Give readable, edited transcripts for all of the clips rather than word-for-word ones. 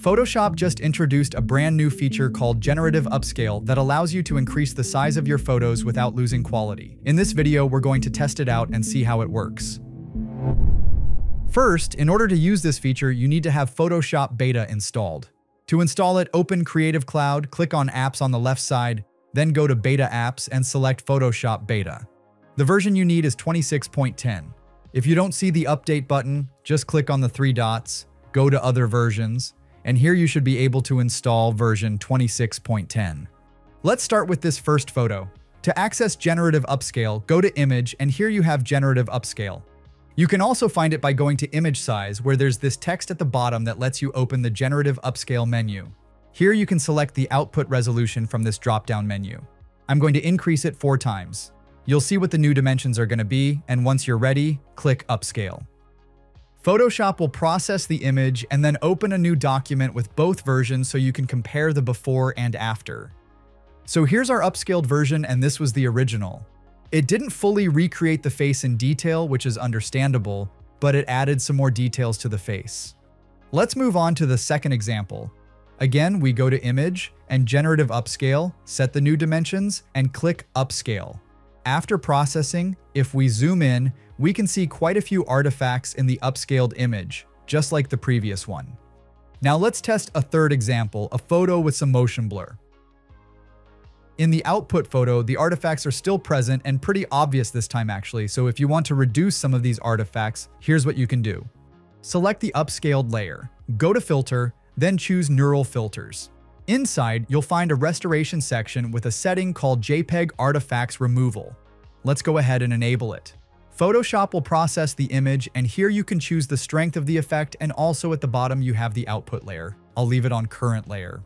Photoshop just introduced a brand new feature called Generative Upscale that allows you to increase the size of your photos without losing quality. In this video, we're going to test it out and see how it works. First, in order to use this feature, you need to have Photoshop Beta installed. To install it, open Creative Cloud, click on Apps on the left side, then go to Beta Apps and select Photoshop Beta. The version you need is 26.10. If you don't see the Update button, just click on the three dots, go to Other Versions, and here you should be able to install version 26.10. Let's start with this first photo. To access Generative Upscale, go to Image, and here you have Generative Upscale. You can also find it by going to Image Size, where there's this text at the bottom that lets you open the Generative Upscale menu. Here you can select the output resolution from this drop-down menu. I'm going to increase it 4 times. You'll see what the new dimensions are going to be, and once you're ready, click Upscale. Photoshop will process the image and then open a new document with both versions so you can compare the before and after. So here's our upscaled version, and this was the original. It didn't fully recreate the face in detail, which is understandable, but it added some more details to the face. Let's move on to the second example. Again, we go to Image and Generative Upscale, set the new dimensions, and click Upscale. After processing, if we zoom in, we can see quite a few artifacts in the upscaled image, just like the previous one. Now let's test a third example, a photo with some motion blur. In the output photo, the artifacts are still present and pretty obvious this time actually, so if you want to reduce some of these artifacts, here's what you can do. Select the upscaled layer, go to Filter, then choose Neural Filters. Inside, you'll find a restoration section with a setting called JPEG artifacts removal. Let's go ahead and enable it. Photoshop will process the image, and here you can choose the strength of the effect, and also at the bottom you have the output layer. I'll leave it on current layer.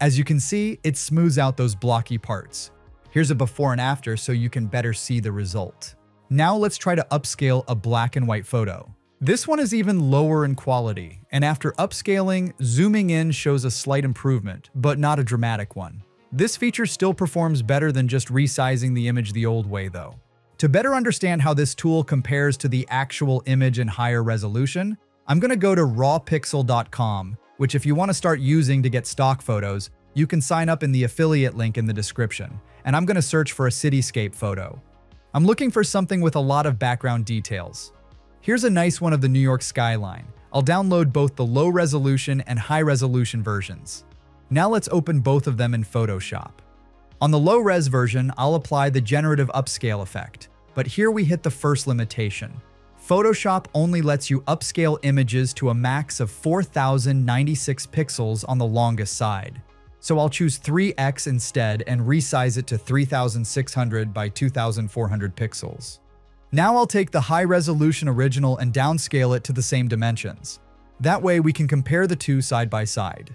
As you can see, it smooths out those blocky parts. Here's a before and after so you can better see the result. Now let's try to upscale a black and white photo. This one is even lower in quality, and after upscaling, zooming in shows a slight improvement, but not a dramatic one. This feature still performs better than just resizing the image the old way though. To better understand how this tool compares to the actual image in higher resolution, I'm going to go to Rawpixel.com, which if you want to start using to get stock photos, you can sign up in the affiliate link in the description, and I'm going to search for a cityscape photo. I'm looking for something with a lot of background details. Here's a nice one of the New York skyline. I'll download both the low resolution and high resolution versions. Now let's open both of them in Photoshop. On the low res version, I'll apply the generative upscale effect, but here we hit the first limitation. Photoshop only lets you upscale images to a max of 4096 pixels on the longest side. So I'll choose 3x instead and resize it to 3600 by 2400 pixels. Now I'll take the high-resolution original and downscale it to the same dimensions. That way we can compare the two side by side.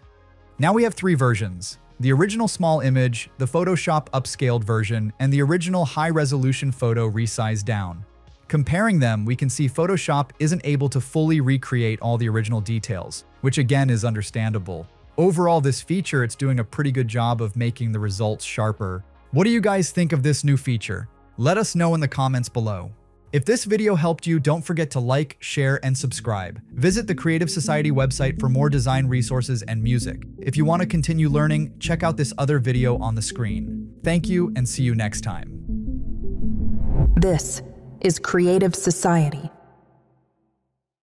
Now we have 3 versions: the original small image, the Photoshop upscaled version, and the original high-resolution photo resized down. Comparing them, we can see Photoshop isn't able to fully recreate all the original details, which again is understandable. Overall, this feature, it's doing a pretty good job of making the results sharper. What do you guys think of this new feature? Let us know in the comments below. If this video helped you, don't forget to like, share, and subscribe. Visit the Creative Society website for more design resources and music. If you want to continue learning, check out this other video on the screen. Thank you and see you next time. This is Creative Society.